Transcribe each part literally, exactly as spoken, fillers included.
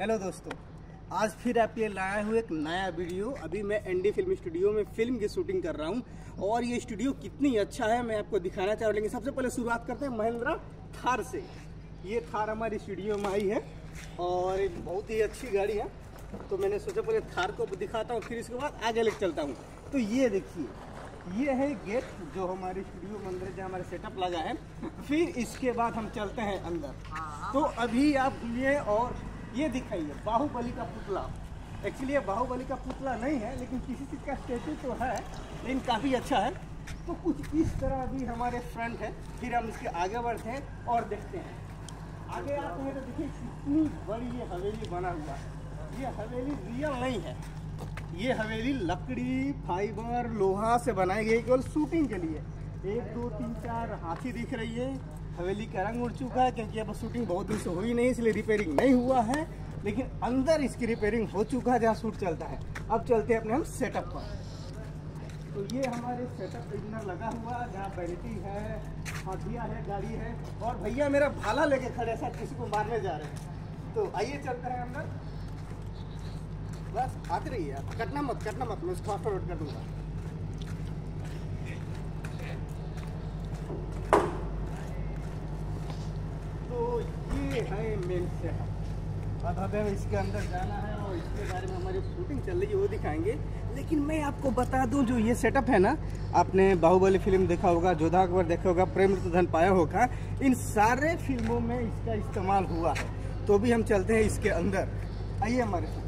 Hello दोस्तों, आज फिर आपके लिए लाया हूँ एक नया वीडियो। अभी मैं एनडी फिल्म स्टूडियो में फिल्म की शूटिंग कर रहा हूँ और ये स्टूडियो कितनी अच्छा है मैं आपको दिखाना चाहूँ। लेकिन सबसे पहले शुरुआत करते हैं महिंद्रा थार से। ये थार हमारी स्टूडियो में आई है और बहुत ही अच्छी गाड़ी है, तो मैंने सोचा पहले थार को दिखाता हूँ, फिर इसके बाद आगे लेकर चलता हूँ। तो ये देखिए, ये है गेट जो हमारे स्टूडियो मंदिर से हमारा सेटअप लगा है। फिर इसके बाद हम चलते हैं अंदर। तो अभी आप ये और ये दिखाइए बाहुबली का पुतला। एक्चुअली ये बाहुबली का पुतला नहीं है, लेकिन किसी चीज़ का स्टैचू तो है, लेकिन काफ़ी अच्छा है। तो कुछ इस तरह अभी हमारे फ्रंट है। फिर हम इसके आगे बढ़ते हैं और देखते हैं। आगे आते हैं तो देखिए कितनी बड़ी ये हवेली बना हुआ है। ये हवेली रियल नहीं है, ये हवेली लकड़ी, फाइबर, लोहा से बनाई गई केवल शूटिंग के लिए। एक दो तीन चार हाथी दिख रही है। हवेली का रंग उड़ चुका है क्योंकि अब शूटिंग बहुत दिन से हुई नहीं, इसलिए रिपेयरिंग नहीं हुआ है। लेकिन अंदर इसकी रिपेयरिंग हो चुका है जहाँ शूट चलता है। अब चलते हैं अपने हम सेटअप पर। तो ये हमारे सेटअप इतना लगा हुआ जहाँ बैरिटी है, हाथिया है, गाड़ी है और भैया मेरा भाला लेके खड़े ऐसा किसी को मारने जा रहे हैं। तो आइए चलते हैं अंदर। बस आते रहिए आप, कटना मत कटना मत मैं उसको ऑफ रोड कर दूँगा। अब हमें इसके अंदर जाना है और इसके बारे में हमारी शूटिंग चल रही है, वो दिखाएंगे। लेकिन मैं आपको बता दूं, जो ये सेटअप है ना, आपने बाहुबली फिल्म देखा होगा, जोधा अकबर देखा होगा, प्रेम रतन धन पाया होगा, इन सारे फिल्मों में इसका इस्तेमाल हुआ है। तो भी हम चलते हैं इसके अंदर, आइए हमारे साथ।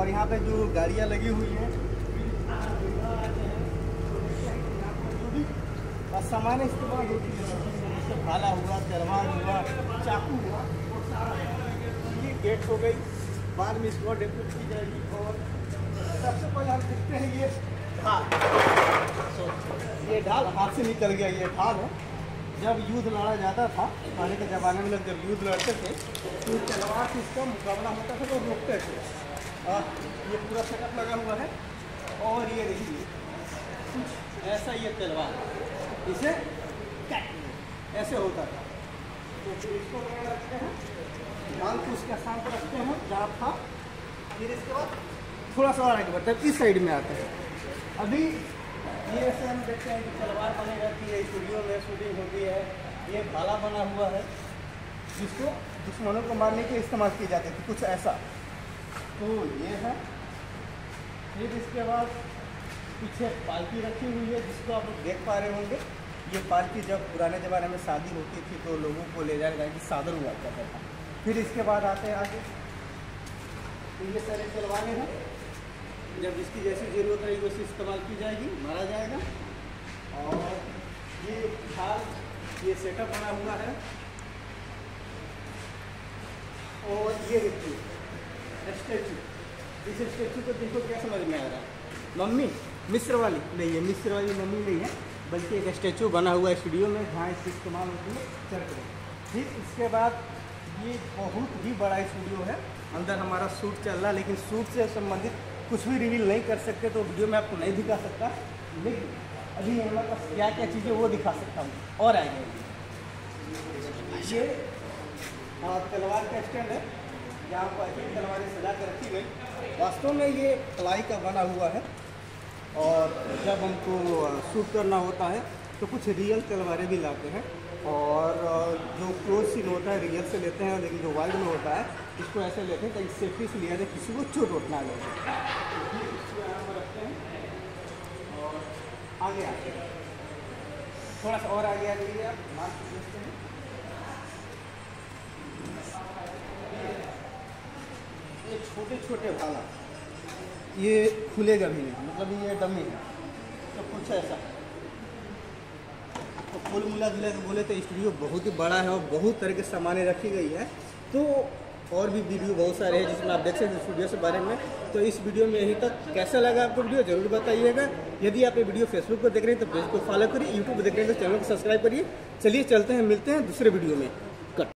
और यहाँ पे जो गाड़ियाँ लगी हुई हैं, और सामान इस्तेमाल होती है, भाला हुआ, तलवार हुआ, चाकू हुआ, ये गेट हो गई। बाद में इसको डेकोरेट की जाएगी। और सबसे पहले हम देखते हैं ये ढाल। ये ढाल हाथ से निकल गया। ये ढाल है, जब युद्ध लड़ा जाता था पहले के ज़माने में, लोग जब युद्ध लड़ते थे तो तलवार से इसका मुकाबला होता था, तो रोकते थे। आ, ये पूरा सेटअप लगा हुआ है और ये देखिए ऐसा ये तलवार इसे ऐसे होता था। तो फिर इसको रखते हैं, ध्यान को उसके स्थान पर रखते हैं जहाँ था। फिर इसके बाद थोड़ा सा आगे बढ़ता है, इस साइड में आता है। अभी ये ऐसे हम देखते हैं कि तलवार बनी रहती है, स्टूडियो में शूटिंग होती है। ये भाला बना हुआ है जिसको दुश्मनों को मारने के इस्तेमाल किए जाते थे, कुछ ऐसा। तो ये है। फिर इसके बाद पीछे पालकी रखी हुई है जिसको आप लोग देख पा रहे होंगे। ये पालकी जब पुराने ज़माने में शादी होती थी तो लोगों को ले जाने जाने की साधन हुआ करता था। फिर इसके बाद आते हैं आगे, तो ये सारे तलवारें हैं। जब जिसकी जैसी ज़रूरत रहेगी वैसे इस्तेमाल की जाएगी, मारा जाएगा। और ये हाल ये सेटअप बना हुआ है। और ये देखिए स्टैचू, इस स्टैचू को देखो क्या समझ में आ रहा है, मम्मी मिस्र वाली नहीं है, मिस्र वाली मम्मी नहीं है, बल्कि एक स्टैचू बना हुआ है स्टूडियो में जहाँ इसकी इस्तेमाल होती है चरखा। फिर इसके बाद ये बहुत ही बड़ा स्टूडियो है, अंदर हमारा शूट चल रहा है। लेकिन शूट से संबंधित कुछ भी रिवील नहीं कर सकते, तो वीडियो में आपको नहीं दिखा सकता। लेकिन अभी हमारे पास क्या क्या चीज़ें वो दिखा सकता हूँ और आगे। ये तलवार का स्टैंड है जहाँ पर ऐसी तलवारें सजा कर रखी गई। वास्तव में ये प्लाई का बना हुआ है और जब हमको शूट करना होता है तो कुछ रियल तलवारें भी लाते हैं। और जो क्लोज सीन होता है रियल से लेते हैं, लेकिन जो वाइल्ड में होता है इसको ऐसे लेते हैं ताकि सेफ्टी से लिया जाए, किसी को चोट उठना आ जाए। इसको यहाँ पर रखते हैं और आगे आते हैं, थोड़ा सा और आगे आ जाइए आप, मास्क देखते हैं। ये छोटे छोटे भाला, ये खुलेगा भी नहीं, मतलब ये डमी है, तो कुछ ऐसा। तो कुल मिला जुला के बोले तो स्टूडियो बहुत ही बड़ा है और बहुत तरह के सामानें रखी गई है। तो और भी वीडियो बहुत सारे हैं जिसमें आप देख सकते हैं स्टूडियो के बारे में। तो इस वीडियो में यहीं तक। कैसा लगा आपको वीडियो ज़रूर बताइएगा। यदि आप ये वीडियो फेसबुक पर देख रहे हैं तो पेज को फॉलो करिए, यूट्यूब पर देख रहे हैं तो चैनल को सब्सक्राइब करिए। चलिए चलते हैं, मिलते हैं दूसरे वीडियो में।